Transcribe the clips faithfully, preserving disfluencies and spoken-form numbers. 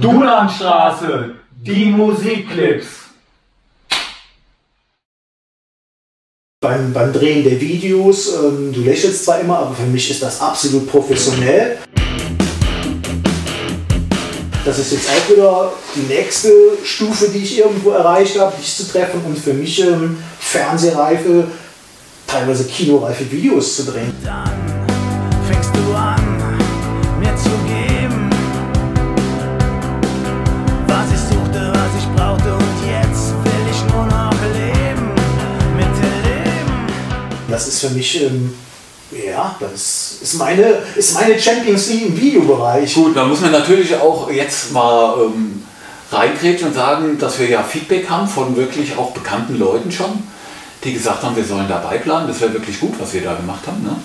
Dunanstraße, die Musikclips. Beim, beim Drehen der Videos, ähm, du lächelst zwar immer, aber für mich ist das absolut professionell. Das ist jetzt auch wieder die nächste Stufe, die ich irgendwo erreicht habe, dich zu treffen und für mich ähm, fernsehreife, teilweise kinoreife Videos zu drehen. Dann fängst du an, mir zu geben, was ich suchte, was ich brauchte und jetzt will ich nur noch leben, mit dem Leben. Das ist für mich... Ähm, ja, das ist meine, ist meine Champions League im Videobereich. Gut, da muss man natürlich auch jetzt mal ähm, reingrätschen und sagen, dass wir ja Feedback haben von wirklich auch bekannten Leuten schon, die gesagt haben, wir sollen dabei bleiben. Das wäre wirklich gut, was wir da gemacht haben, ne?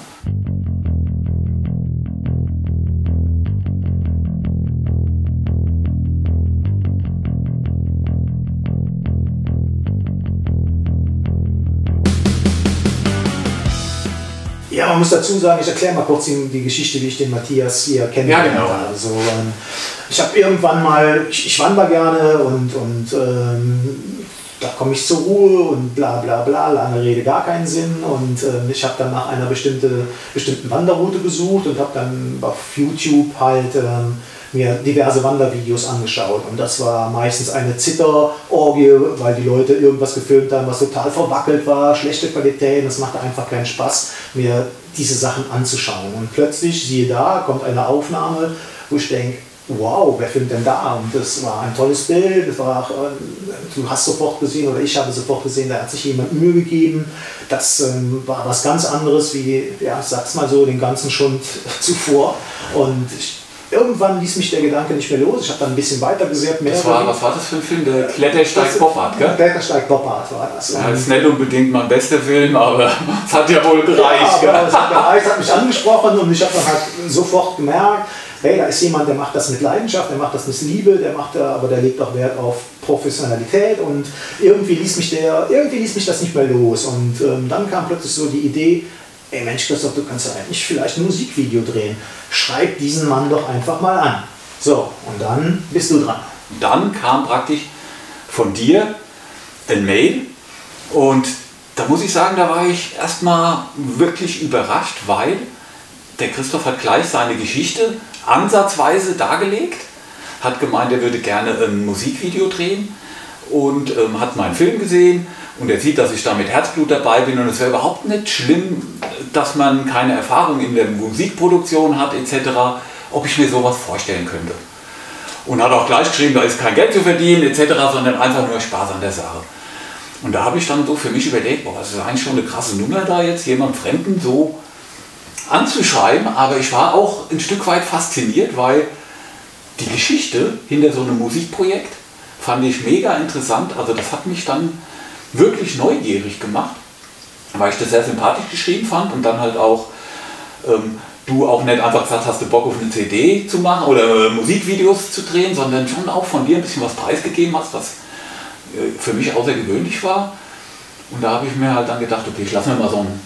Ja, man muss dazu sagen, ich erkläre mal kurz die Geschichte, wie ich den Matthias hier kennengelernt habe. Ja, genau. Also, ich habe irgendwann mal, ich, ich wandere gerne und, und ähm, da komme ich zur Ruhe und bla bla bla, lange Rede, gar keinen Sinn. Und ähm, ich habe dann nach einer bestimmte, bestimmten Wanderroute gesucht und habe dann auf YouTube halt ähm, mir diverse Wandervideos angeschaut. Und das war meistens eine Zitterorgie, weil die Leute irgendwas gefilmt haben, was total verwackelt war, schlechte Qualität. Es machte einfach keinen Spaß, mir diese Sachen anzuschauen. Und plötzlich, siehe da, kommt eine Aufnahme, wo ich denke, wow, wer filmt denn da? Und das war ein tolles Bild, das war, du hast sofort gesehen oder ich habe sofort gesehen, da hat sich jemand Mühe gegeben. Das ähm, war was ganz anderes wie, ja, sag's mal so, den ganzen Schund zuvor. Und ich, irgendwann ließ mich der Gedanke nicht mehr los. Ich habe dann ein bisschen weiter gesehen. Was war das für ein Film? Der Klettersteig-Bobbart, gell? Klettersteig-Bobbart war das. Ja, das ist nicht unbedingt mein bester Film, aber es hat ja wohl gereicht. Ja, aber es hat gereicht, hat mich angesprochen und ich habe dann halt sofort gemerkt, hey, da ist jemand, der macht das mit Leidenschaft, der macht das mit Liebe, der macht da, aber der legt auch Wert auf Professionalität und irgendwie ließ mich, der, irgendwie ließ mich das nicht mehr los. Und ähm, dann kam plötzlich so die Idee, ey Mensch, Christoph, du kannst ja eigentlich vielleicht ein Musikvideo drehen. Schreib diesen Mann doch einfach mal an. So, und dann bist du dran. Dann kam praktisch von dir ein Mail und da muss ich sagen, da war ich erstmal wirklich überrascht, weil der Christoph hat gleich seine Geschichte ansatzweise dargelegt, hat gemeint, er würde gerne ein Musikvideo drehen und ähm, hat meinen Film gesehen. Und er sieht, dass ich da mit Herzblut dabei bin und es wäre überhaupt nicht schlimm, dass man keine Erfahrung in der Musikproduktion hat et cetera, ob ich mir sowas vorstellen könnte. Und hat auch gleich geschrieben, da ist kein Geld zu verdienen et cetera, sondern einfach nur Spaß an der Sache. Und da habe ich dann so für mich überlegt, boah, das ist eigentlich schon eine krasse Nummer da jetzt, jemand Fremden so anzuschreiben, aber ich war auch ein Stück weit fasziniert, weil die Geschichte hinter so einem Musikprojekt fand ich mega interessant, also das hat mich dann wirklich neugierig gemacht, weil ich das sehr sympathisch geschrieben fand und dann halt auch ähm, du auch nicht einfach gesagt hast, du Bock auf eine C D zu machen oder äh, Musikvideos zu drehen, sondern schon auch von dir ein bisschen was preisgegeben hast, was äh, für mich außergewöhnlich war. Und da habe ich mir halt dann gedacht, okay, ich lasse mir mal so ein...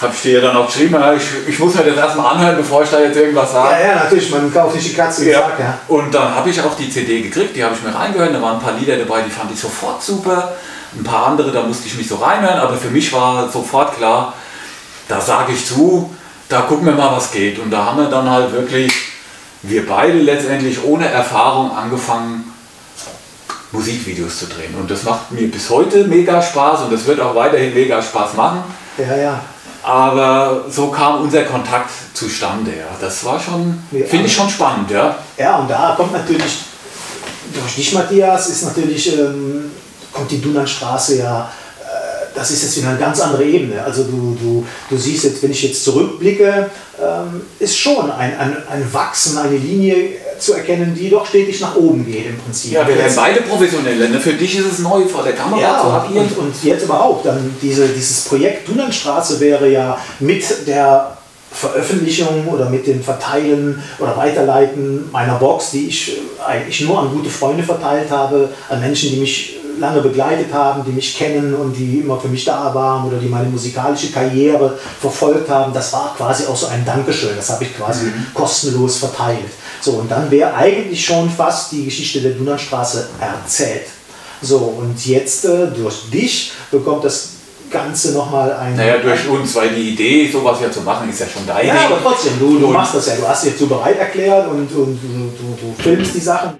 Habe ich dir ja dann auch geschrieben, ich, ich muss mir das erstmal anhören, bevor ich da jetzt irgendwas sage. Ja, ja, natürlich, man kauft nicht die Katze, ja. Sack, ja. Und dann habe ich auch die C D gekriegt, die habe ich mir reingehört, da waren ein paar Lieder dabei, die fand ich sofort super. Ein paar andere, da musste ich mich so reinhören, aber für mich war sofort klar, da sage ich zu, da gucken wir mal, was geht. Und da haben wir dann halt wirklich, wir beide letztendlich ohne Erfahrung angefangen, Musikvideos zu drehen. Und das macht mir bis heute mega Spaß und das wird auch weiterhin mega Spaß machen. Ja, ja. Aber so kam unser Kontakt zustande. Ja. Das war schon, ja, finde ich schon spannend. Ja, ja, und da kommt natürlich, durch dich, Matthias, ist natürlich... Ähm kommt die Dunanstraße ja, das ist jetzt wieder eine ganz andere Ebene. Also du, du, du siehst jetzt, wenn ich jetzt zurückblicke, ist schon ein, ein, ein Wachsen, eine Linie zu erkennen, die doch stetig nach oben geht im Prinzip. Ja, wir werden beide professionelle. Ne? Für dich ist es neu, vor der Kamera ja, zu haben. Und, und jetzt überhaupt, dann diese, dieses Projekt Dunanstraße wäre ja mit der Veröffentlichung oder mit dem Verteilen oder Weiterleiten meiner Box, die ich eigentlich nur an gute Freunde verteilt habe, an Menschen, die mich lange begleitet haben, die mich kennen und die immer für mich da waren oder die meine musikalische Karriere verfolgt haben, das war quasi auch so ein Dankeschön, das habe ich quasi mhm. kostenlos verteilt. So, und dann wäre eigentlich schon fast die Geschichte der Dunanstraße erzählt. So, und jetzt äh, durch dich bekommt das Ganze nochmal ein... Naja, durch uns, weil die Idee, sowas ja zu machen, ist ja schon deine. Ja, aber trotzdem, du, du machst das ja, du hast dich jetzt so bereit erklärt und, und du, du, du filmst die Sachen.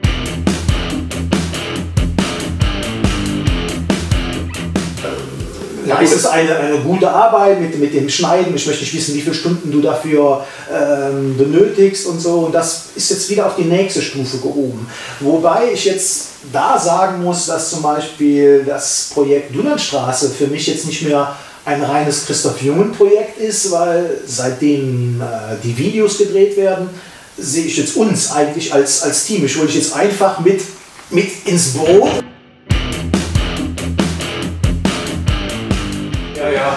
Ja, es ist eine, eine gute Arbeit mit, mit dem Schneiden. Ich möchte nicht wissen, wie viele Stunden du dafür ähm, benötigst und so. Und das ist jetzt wieder auf die nächste Stufe gehoben. Wobei ich jetzt da sagen muss, dass zum Beispiel das Projekt Dunanstraße für mich jetzt nicht mehr ein reines Christoph Jungen Projekt ist, weil seitdem äh, die Videos gedreht werden, sehe ich jetzt uns eigentlich als, als Team. Ich hole dich jetzt einfach mit, mit ins Boot.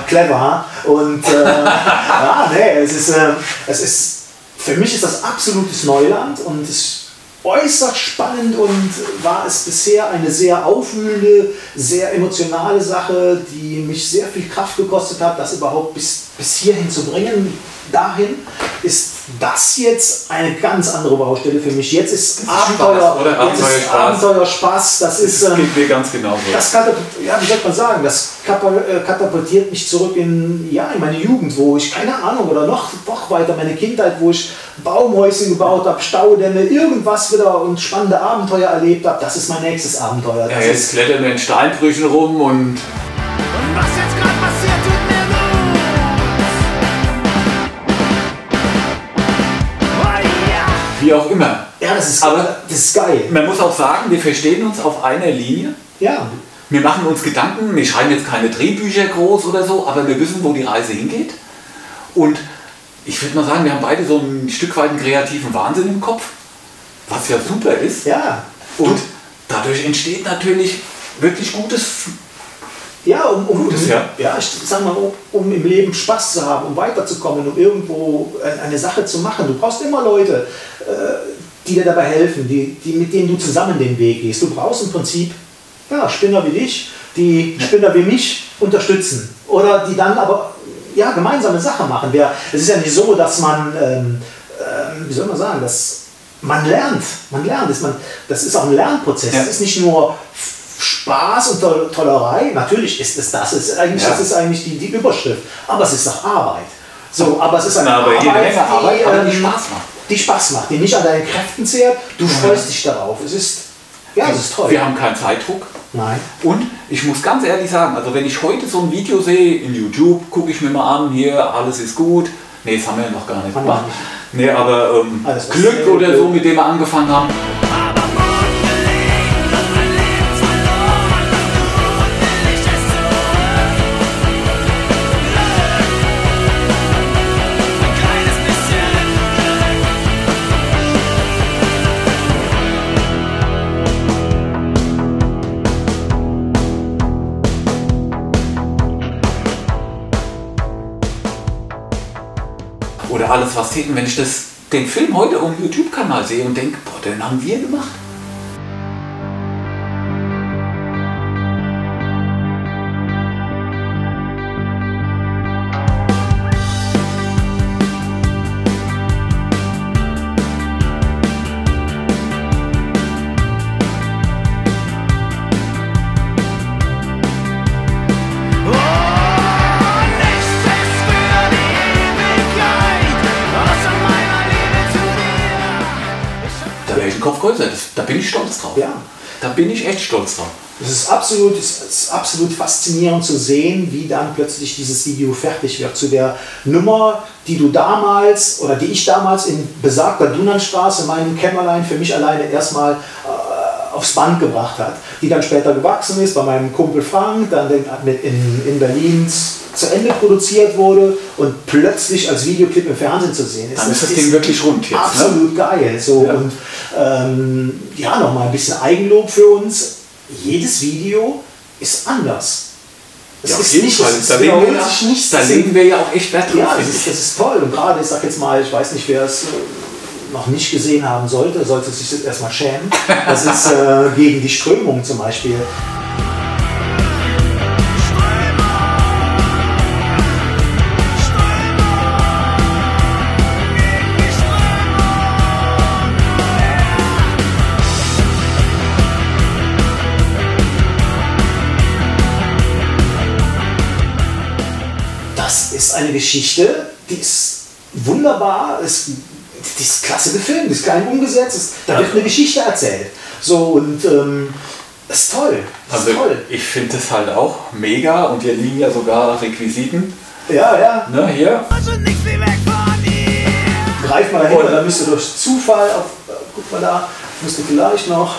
Clever. Und äh, ja, nee, es ist, äh, es ist, für mich ist das absolutes Neuland und ist äußerst spannend und war es bisher eine sehr aufwühlende, sehr emotionale Sache, die mich sehr viel Kraft gekostet hat, das überhaupt bis, bis hierhin zu bringen. Dahin ist das jetzt eine ganz andere Baustelle für mich. Jetzt ist, ist Abenteuer, Spaß, oder? Jetzt Abenteuer, ist Abenteuer, Spaß. Das, das ist, ähm, geht mir ganz genau so. Das katapultiert, ja, wie soll man sagen, das katapultiert mich zurück in, ja, in meine Jugend, wo ich, keine Ahnung, oder noch, noch weiter, meine Kindheit, wo ich Baumhäuschen gebaut habe, Staudämme, irgendwas wieder und spannende Abenteuer erlebt habe. Das ist mein nächstes Abenteuer. Das ja, jetzt klettern wir in Steinbrüchen rum und... und was jetzt gerade passiert, tut mir leid. Wie auch immer. Ja, das ist, aber das ist geil. Man muss auch sagen, wir verstehen uns auf einer Linie. Ja. Wir machen uns Gedanken, wir schreiben jetzt keine Drehbücher groß oder so, aber wir wissen, wo die Reise hingeht. Und ich würde mal sagen, wir haben beide so ein Stück weit einen kreativen Wahnsinn im Kopf, was ja super ist. Ja. Und dadurch entsteht natürlich wirklich Gutes. Ja, um, um, Gutes, ja. Ja, ich sag mal, um im Leben Spaß zu haben, um weiterzukommen, um irgendwo eine Sache zu machen. Du brauchst immer Leute, die dir dabei helfen, die, die, mit denen du zusammen den Weg gehst. Du brauchst im Prinzip ja, Spinner wie dich, die Spinner wie mich unterstützen. Oder die dann aber ja, gemeinsame Sache machen. Es ist ja nicht so, dass man, ähm, äh, wie soll man sagen, dass man lernt. Man lernt. Das, man, das ist auch ein Lernprozess. Ja. Das ist nicht nur... Spaß und Tol Tollerei, natürlich ist es das, ist eigentlich, ja. Das ist eigentlich die, die Überschrift, aber es ist doch Arbeit. So, aber es ist eine, Na, Arbeit, die, Arbeit, die, Arbeit die, Spaß macht. die Spaß macht, die nicht an deinen Kräften zehrt, du mhm. freust dich darauf. Es ist, ja, es ist toll. Wir haben keinen Zeitdruck. Nein. Und ich muss ganz ehrlich sagen, also wenn ich heute so ein Video sehe, in YouTube, gucke ich mir mal an, hier, alles ist gut. Ne, das haben wir ja noch gar nicht gemacht. Nee, aber ähm, Glück oder so, mit dem wir angefangen haben. Oder alles, was täten, wenn ich das, den Film heute auf dem YouTube-Kanal sehe und denke, boah, den haben wir gemacht. Größer. Das, da bin ich stolz drauf. Ja. Da bin ich echt stolz drauf. Es ist absolut, es ist absolut faszinierend zu sehen, wie dann plötzlich dieses Video fertig wird. Zu der Nummer, die du damals oder die ich damals in besagter Dunanstraße, in meinem Kämmerlein, für mich alleine erstmal äh, aufs Band gebracht hat. Die dann später gewachsen ist bei meinem Kumpel Frank, dann in, in Berlin zu Ende produziert wurde und plötzlich als Videoclip im Fernsehen zu sehen ist. Dann ist das, das Ding ist wirklich rund jetzt. Absolut, ne? Geil. So, ja. Und ähm, ja, nochmal ein bisschen Eigenlob für uns. Jedes Video ist anders. Es ja, ist nicht, Fall. Es da legen wir, ja, wir ja auch echt wert drauf. Ja, das ist, das ist toll. Und gerade, ich sag jetzt mal, ich weiß nicht, wer es noch nicht gesehen haben sollte, sollte sich jetzt erstmal schämen. Das ist äh, gegen die Strömung zum Beispiel. ist eine Geschichte, die ist wunderbar, ist, die ist klasse gefilmt, die ist klein umgesetzt, ist, da wird eine Geschichte erzählt. So, und ähm, das ist toll. Das also ist toll. Ich finde das halt auch mega, und hier liegen ja sogar Requisiten. Ja, ja. Ne, hier. Greif mal dahinter, da müsste durch Zufall, auf, guck mal da, müsste vielleicht noch.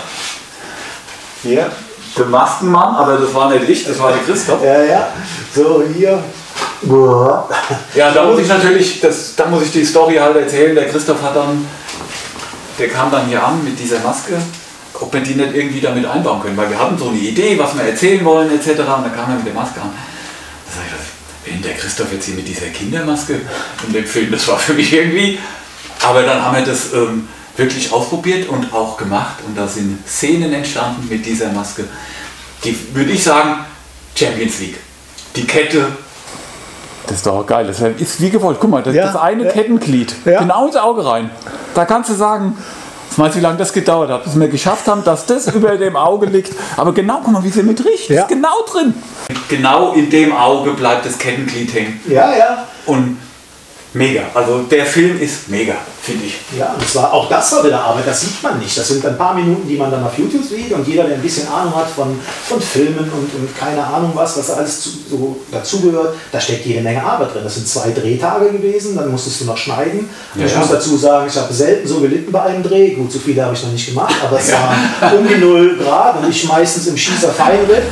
Hier, der Maskenmann, aber das war nicht ich, das war der Christoph. Ja, ja. So, hier. Ja, da muss ich natürlich, das, da muss ich die Story halt erzählen. Der Christoph hat dann, der kam dann hier an mit dieser Maske, ob wir die nicht irgendwie damit einbauen können, weil wir hatten so eine Idee, was wir erzählen wollen et cetera. Und dann kam er mit der Maske an. Da sag ich, wenn der Christoph jetzt hier mit dieser Kindermaske in dem Film, das war für mich irgendwie. Aber dann haben wir das ähm, wirklich ausprobiert und auch gemacht, und da sind Szenen entstanden mit dieser Maske. Die, würde ich sagen, Champions League. Die Kette. Das ist doch geil, das ist wie gewollt. Guck mal, das, ja, das eine ja. Kettenglied, ja. Genau ins Auge rein. Da kannst du sagen, was meinst du, wie lange das gedauert hat, bis wir geschafft haben, dass das über dem Auge liegt. Aber genau, guck mal, wie es mit riecht, ja. Ist genau drin. Genau in dem Auge bleibt das Kettenglied hängen. Ja, ja. Und mega, also der Film ist mega, finde ich. Ja, und zwar auch das war wieder Arbeit, das sieht man nicht. Das sind ein paar Minuten, die man dann auf YouTube sieht, und jeder, der ein bisschen Ahnung hat von, von Filmen und, und keine Ahnung was, was alles zu, so dazugehört, da steckt jede Menge Arbeit drin. Das sind zwei Drehtage gewesen, dann musstest du noch schneiden. Ja, ich ja. muss dazu sagen, ich habe selten so gelitten bei einem Dreh. Gut, so viele habe ich noch nicht gemacht, aber es ja. war um die null Grad und ich meistens im Schießer Feinripp.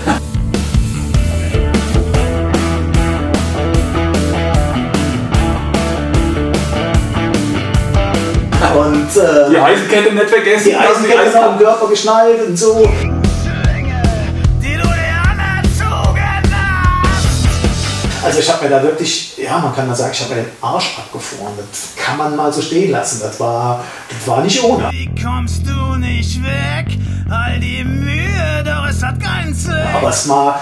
Und, ähm, die Eisenkette nicht vergessen. Die Eisenkette ist am Körper geschnallt und so. Also ich habe mir da wirklich, ja, man kann mal sagen, ich habe mir den Arsch abgefroren. Das kann man mal so stehen lassen. Das war, das war nicht ohne. Wie kommst du nicht weg? All die Mühe, doch es hat keinen Sinn. Aber es war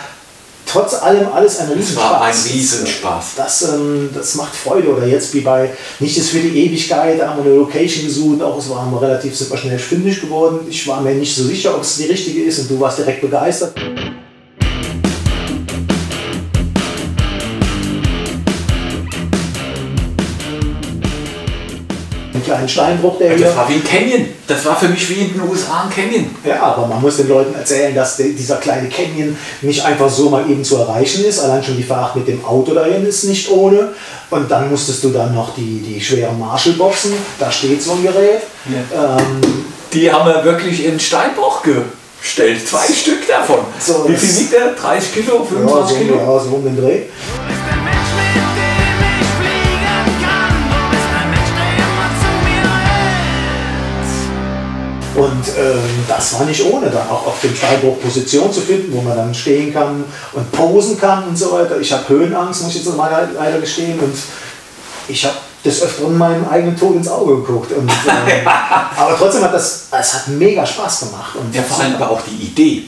trotz allem alles ein Riesenspaß. Das war ein Riesenspaß. Das, das, das macht Freude. Oder jetzt wie bei Nicht ist für die Ewigkeit, da haben wir eine Location gesucht, auch es waren wir relativ super schnell fündig geworden. Ich war mir nicht so sicher, ob es die richtige ist, und du warst direkt begeistert. Ein Steinbruch, der hier. Das war wie ein Canyon. Das war für mich wie in den U S A ein Canyon. Ja, aber man muss den Leuten erzählen, dass dieser kleine Canyon nicht einfach so mal eben zu erreichen ist. Allein schon die Fahrt mit dem Auto dahin ist nicht ohne. Und dann musstest du dann noch die, die schweren Marshall-Boxen. Da steht so ein Gerät. Ja. Ähm, die haben wir wirklich in Steinbruch gestellt. Zwei Stück davon. So, wie viel wiegt der? dreißig Kilo? fünfundzwanzig ja, so, Kilo? Ja, so um den Dreh. Und ähm, das war nicht ohne, dann auch auf dem Steinbruch Position zu finden, wo man dann stehen kann und posen kann und so weiter. Ich habe Höhenangst, muss ich jetzt mal leider gestehen. Und ich habe des Öfteren meinem eigenen Tod ins Auge geguckt. Und, ähm, aber trotzdem hat das, es hat mega Spaß gemacht. Und ja, vor allem aber auch die Idee.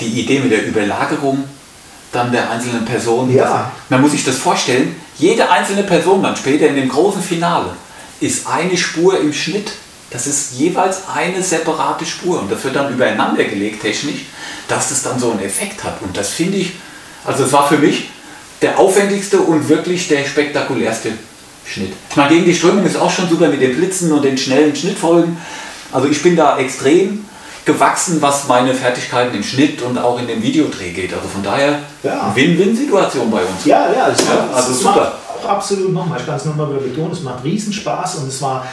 Die Idee mit der Überlagerung dann der einzelnen Personen. Ja. Das, man muss sich das vorstellen, jede einzelne Person dann später in dem großen Finale ist eine Spur im Schnitt. Das ist jeweils eine separate Spur, und das wird dann übereinander gelegt technisch, dass das dann so einen Effekt hat. Und das finde ich, also es war für mich der aufwendigste und wirklich der spektakulärste Schnitt. Ich meine, gegen die Strömung ist auch schon super mit den Blitzen und den schnellen Schnittfolgen. Also ich bin da extrem gewachsen, was meine Fertigkeiten im Schnitt und auch in dem Videodreh geht. Also von daher, ja. Win-Win-Situation bei uns. Ja, ja, das ja also das super. Macht auch absolut, nochmal, ich kann es nochmal wieder betonen, es macht Riesenspaß, und es war...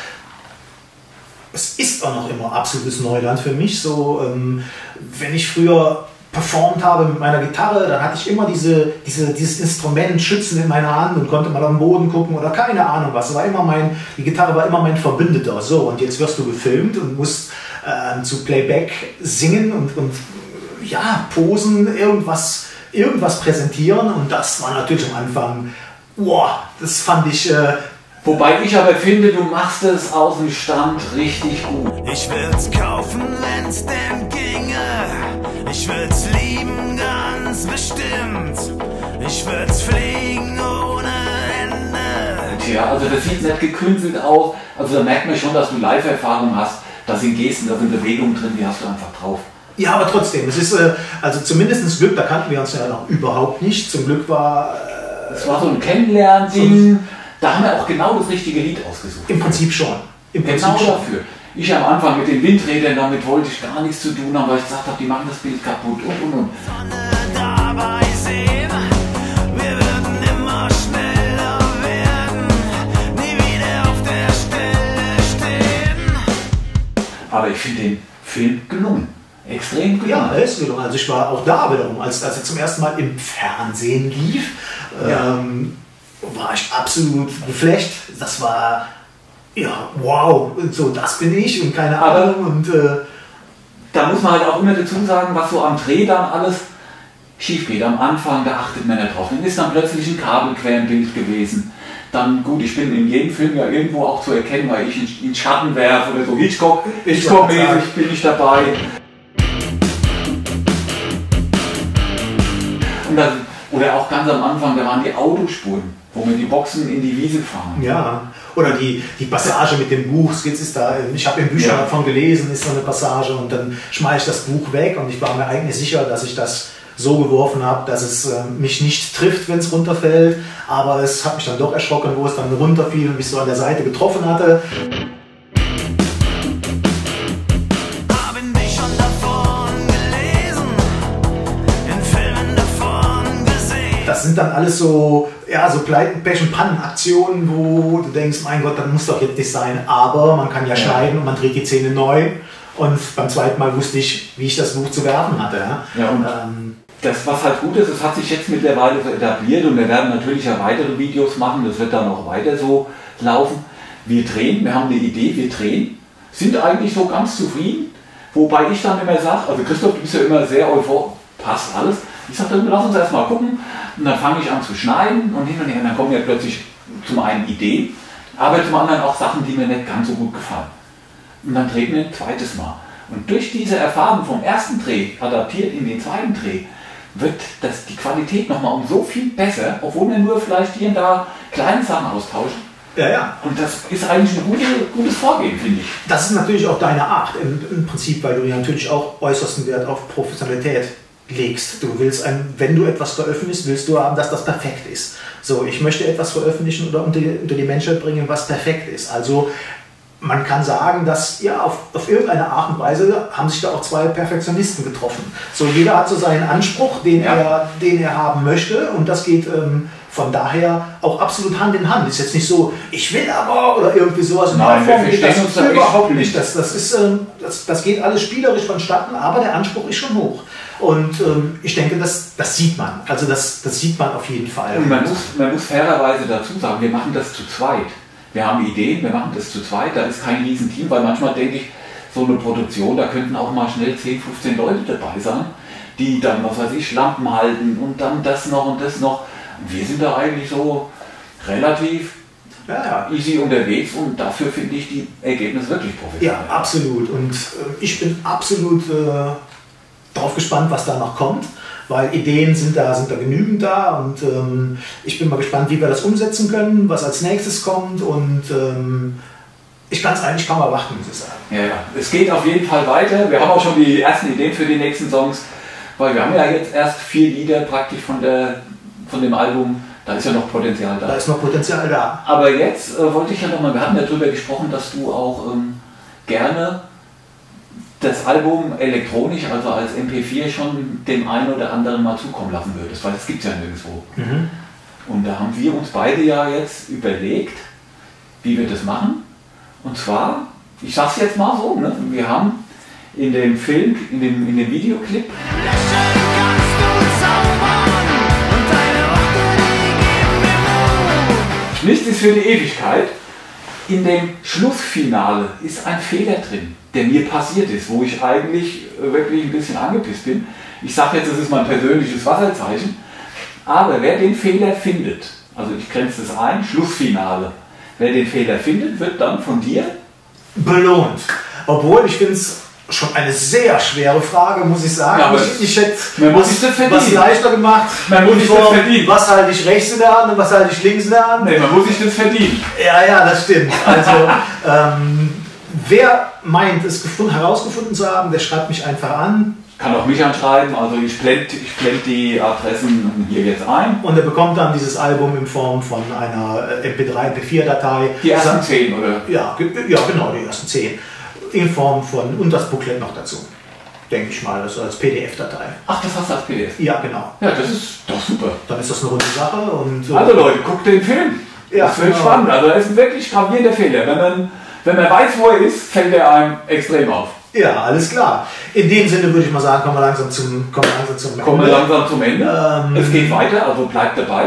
Es ist auch noch immer absolutes Neuland für mich. So, ähm, wenn ich früher performt habe mit meiner Gitarre, dann hatte ich immer diese, diese, dieses Instrument schützend in meiner Hand und konnte mal am Boden gucken oder keine Ahnung was. War immer mein, die Gitarre war immer mein Verbündeter. So, und jetzt wirst du gefilmt und musst äh, zu Playback singen und, und ja, posen, irgendwas, irgendwas präsentieren. Und das war natürlich am Anfang, wow, das fand ich... Äh, Wobei ich aber finde, du machst es aus dem Stand richtig gut. Ich will's kaufen, wenn's denn ginge. Ich will's lieben, ganz bestimmt. Ich will's pflegen ohne Ende. Ja, also das sieht nicht gekünstelt aus. Also da merkt man schon, dass du Live-Erfahrung hast. Da sind Gesten, da sind Bewegungen drin, die hast du einfach drauf. Ja, aber trotzdem, es ist, also zumindest Glück, da kannten wir uns ja noch überhaupt nicht. Zum Glück war... Es war so ein Kennenlernding. Da haben wir auch genau das richtige Lied ausgesucht. Im Prinzip schon. Im Prinzip genau schon. Dafür. Ich am Anfang mit den Windrädern, damit wollte ich gar nichts zu tun haben, weil ich gesagt habe, die machen das Bild kaputt und und und. Aber ich finde den Film gelungen. Extrem gelungen. Ja, er ist gelungen. Also ich war auch da wiederum, als, als er zum ersten Mal im Fernsehen lief, ja. ähm, war ich absolut geflecht. Das war, ja, wow, so das bin ich und keine Ahnung. Und äh, da muss man halt auch immer dazu sagen, was so am Dreh dann alles schief geht. Am Anfang, da achtet man nicht drauf. Dann ist dann plötzlich ein Kabelquerenbild gewesen. Dann, gut, ich bin in jedem Film ja irgendwo auch zu erkennen, weil ich in, in Schatten werfe oder so. Hitchcock, Hitchcock-mäßig bin ich dabei. Und dann, oder auch ganz am Anfang, da waren die Autospuren, wo wir die Boxen in die Wiese fahren. Ja, oder die, die Passage mit dem Buch, Skizze ist da, ich habe im Büchern ja. davon gelesen, ist so eine Passage und dann schmeiße ich das Buch weg und ich war mir eigentlich sicher, dass ich das so geworfen habe, dass es äh, mich nicht trifft, wenn es runterfällt, aber es hat mich dann doch erschrocken, wo es dann runterfiel und mich so an der Seite getroffen hatte. Haben wir schon davon gelesen, in Filmen davon gesehen. Das sind dann alles so, ja, so Pleiten, Pech und Pannen-Aktionen, wo du denkst, mein Gott, das muss doch jetzt nicht sein, aber man kann ja, ja. schneiden und man dreht die Szene neu. Und beim zweiten Mal wusste ich, wie ich das Buch zu werfen hatte. Ja, und ähm, das, was halt gut ist, es hat sich jetzt mittlerweile etabliert und wir werden natürlich auch weitere Videos machen, das wird dann auch weiter so laufen. Wir drehen, wir haben eine Idee, wir drehen, sind eigentlich so ganz zufrieden, wobei ich dann immer sage, also Christoph, du bist ja immer sehr euphorisch, passt alles. Ich sage, dann lass uns erstmal gucken und dann fange ich an zu schneiden und hin und her, und dann kommen ja plötzlich zum einen Ideen, aber zum anderen auch Sachen, die mir nicht ganz so gut gefallen. Und dann dreht man ein zweites Mal. Und durch diese Erfahrung vom ersten Dreh, adaptiert in den zweiten Dreh, wird das, die Qualität nochmal um so viel besser, obwohl wir nur vielleicht hier und da kleine Sachen austauschen. Ja, ja. Und das ist eigentlich ein gute, gutes Vorgehen, finde ich. Das ist natürlich auch deine Art im, im Prinzip, weil du ja natürlich auch äußersten Wert auf Professionalität legst. Du willst, ein, wenn du etwas veröffentlichst, willst du haben, dass das perfekt ist. So, ich möchte etwas veröffentlichen oder unter, unter die Menschheit bringen, was perfekt ist. Also man kann sagen, dass ja, auf, auf irgendeine Art und Weise haben sich da auch zwei Perfektionisten getroffen. So, jeder hat so seinen Anspruch, den, ja. er, den er haben möchte und das geht ähm, von daher auch absolut Hand in Hand. Ist jetzt nicht so, ich will aber oder irgendwie sowas. Nein, wir verstehen uns da überhaupt nicht. Das, das, ist, ähm, das, das geht alles spielerisch vonstatten, aber der Anspruch ist schon hoch. Und ähm, ich denke, das, das sieht man. Also das, das sieht man auf jeden Fall. Und man muss, man muss fairerweise dazu sagen, wir machen das zu zweit. Wir haben Ideen, wir machen das zu zweit, da ist kein Riesenteam, weil manchmal denke ich, so eine Produktion, da könnten auch mal schnell zehn, fünfzehn Leute dabei sein, die dann, was weiß ich, Lampen halten und dann das noch und das noch. Und wir sind da eigentlich so relativ ja, ja. easy unterwegs und dafür finde ich die Ergebnisse wirklich professionell. Ja, absolut. Und äh, ich bin absolut äh, darauf gespannt, was da noch kommt. Weil Ideen sind da, sind da genügend da und ähm, ich bin mal gespannt, wie wir das umsetzen können, was als nächstes kommt und ähm, ich kann es eigentlich kaum erwarten, muss ich sagen. Ja, ja, es geht auf jeden Fall weiter. Wir haben auch schon die ersten Ideen für die nächsten Songs, weil wir haben ja jetzt erst vier Lieder praktisch von, der, von dem Album, da ist ja noch Potenzial da. Da ist noch Potenzial da. Aber jetzt äh, wollte ich ja nochmal, wir hatten ja darüber gesprochen, dass du auch ähm, gerne das Album elektronisch, also als M P vier, schon dem einen oder anderen mal zukommen lassen würdest, weil das gibt es ja nirgendwo. Mhm. Und da haben wir uns beide ja jetzt überlegt, wie wir das machen. Und zwar, ich sag's jetzt mal so, ne? Wir haben in dem Film, in dem, in dem Videoclip nichts ist für die Ewigkeit. In dem Schlussfinale ist ein Fehler drin, der mir passiert ist, wo ich eigentlich wirklich ein bisschen angepisst bin. Ich sage jetzt, das ist mein persönliches Wasserzeichen, aber wer den Fehler findet, also ich grenze das ein, Schlussfinale, wer den Fehler findet, wird dann von dir belohnt. Obwohl, ich finde es schon eine sehr schwere Frage, muss ich sagen. Ja, ich, ich hätte was, was leichter gemacht. Man muss sich das verdienen. Was halte ich rechts in der Hand und was halte ich links in der Hand? Nee, man muss sich das verdienen. Ja, ja, das stimmt. Also, ähm, wer meint, es gefunden, herausgefunden zu haben, der schreibt mich einfach an. kann auch mich anschreiben, also ich blende ich blend die Adressen hier jetzt ein. Und er bekommt dann dieses Album in Form von einer M P drei, M P vier Datei. Die ersten zehn, oder? Ja, ja, genau, die ersten zehn. In Form von, und das Booklet noch dazu. Denke ich mal, also als P D F Datei. Ach, das hast du als P D F? Ja, genau. Ja, das ist doch super. Dann ist das eine runde Sache. Und, also Leute, guckt den Film. Ja, das wird genau. Spannend. Also es ist wirklich gravierender Fehler. Wenn man, wenn man weiß, wo er ist, fällt er einem extrem auf. Ja, alles klar. In dem Sinne würde ich mal sagen, kommen wir langsam zum, kommen wir langsam zum Ende. Kommen wir langsam zum Ende. Ähm, es geht weiter, also bleibt dabei.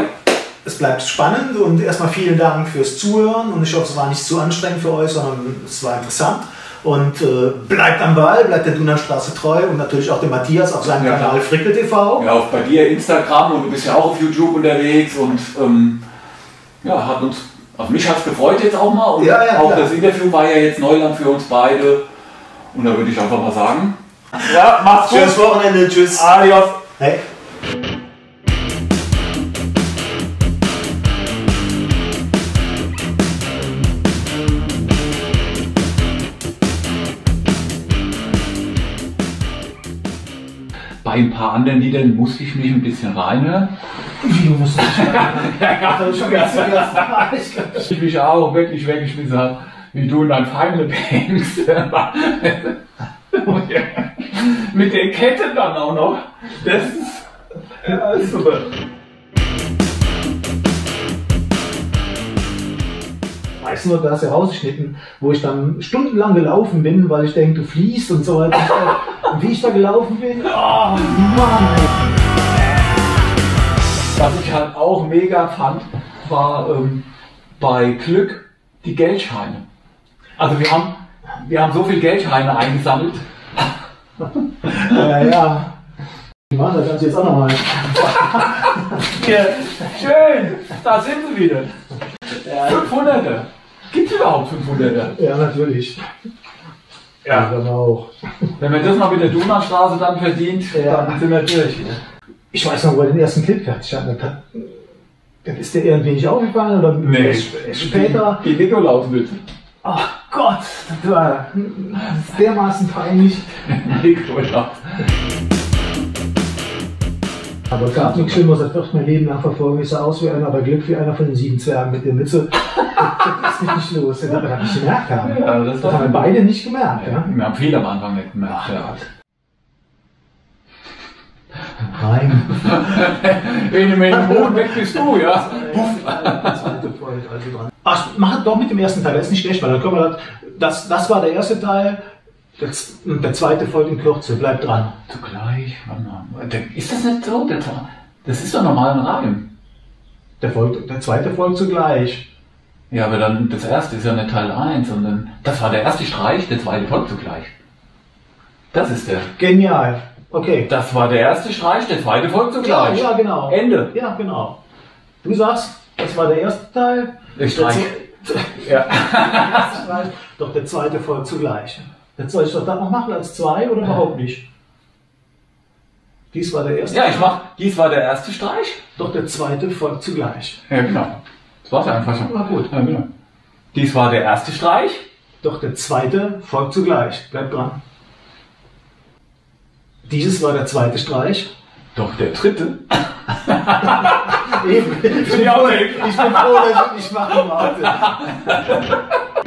Es bleibt spannend und erstmal vielen Dank fürs Zuhören. Und ich hoffe, es war nicht zu anstrengend für euch, sondern es war interessant. Und äh, bleibt am Ball, bleibt der Dunanstraße treu und natürlich auch dem Matthias auf seinem ja, Kanal Frickel T V. Ja, auch bei dir Instagram und du bist ja auch auf YouTube unterwegs und ähm, ja, hat uns, auf mich hat es gefreut jetzt auch mal und ja, ja, auch klar. Das Interview war ja jetzt Neuland für uns beide und da würde ich einfach mal sagen, ja, macht's gut. Schönes Wochenende, tschüss. Adios. Hey. Bei ein paar anderen Liedern musste ich mich ein bisschen reinhören. Du musst nicht reinhören. Ja, ja, das schon ganz ich mich auch wirklich weggeschmissen habe, wie du in deinem Final bängst. Mit der Kette dann auch noch. Das ist, ja, ist super. Weißt du, da hast du rausgeschnitten, wo ich dann stundenlang gelaufen bin, weil ich denke, du fliehst und so weiter. Und wie ich da gelaufen bin, oh Mann! Was ich halt auch mega fand, war ähm, bei Glück die Geldscheine. Also wir haben, wir haben so viel Geldscheine eingesammelt. Ja, ja. Ich mache das Ganze jetzt auch nochmal. Ja, schön, da sind sie wieder. Ja. fünfhunderter. Gibt es überhaupt fünfhunderter? Ja, natürlich. Ja, dann auch. Wenn man das mal mit der Donaustraße dann verdient, ja, dann sind wir durch. Ich weiß noch, wo wir den ersten Clip fertig hatten. Dann ist der irgendwie nicht aufgefallen oder nee, später. Die Nikolaus mit. Ach Gott, das war dermaßen peinlich. Nikolaus. Aber es gab nichts Schlimmeres, das wird mein Leben lang verfolgen. Ich sah aus wie einer, aber Glück wie einer von den sieben Zwergen mit der Mütze. Das ist nicht los, das habe ich gemerkt haben. Ja, also das das haben wir beide nicht gemerkt. Ja. Ja. Wir haben viel am Anfang nicht gemerkt. Ach, ja. Nein. Wenn du mit dem Boden weg bist du, ja. Ach, mach doch mit dem ersten Teil, das ist nicht schlecht, weil dann können wir das, das, das war der erste Teil. Das, der zweite folgt in Kürze, bleibt dran. Zugleich, warte. Ist das nicht so? Das ist doch normal ein Reim. Der, folgt, der zweite folgt zugleich. Ja, aber dann das erste ist ja nicht Teil eins, sondern das war der erste Streich, der zweite folgt zugleich. Das ist der. Genial, okay. Das war der erste Streich, der zweite folgt zugleich. Ja, ja genau. Ende. Ja, genau. Du sagst, das war der erste Teil. Der Streich. Der, ja. Der erste Streich, doch der zweite folgt zugleich. Jetzt soll ich doch das noch machen als zwei oder überhaupt nicht? Dies war der erste. Ja, ich mach. Dies war der erste Streich. Doch der zweite folgt zugleich. Ja, genau. Das war's einfach schon. Na gut. Ja, genau. Dies war der erste Streich. Doch der zweite folgt zugleich. Bleib dran. Dieses war der zweite Streich. Doch der dritte. Eben. Ich bin froh, dass ich nicht machen wollte.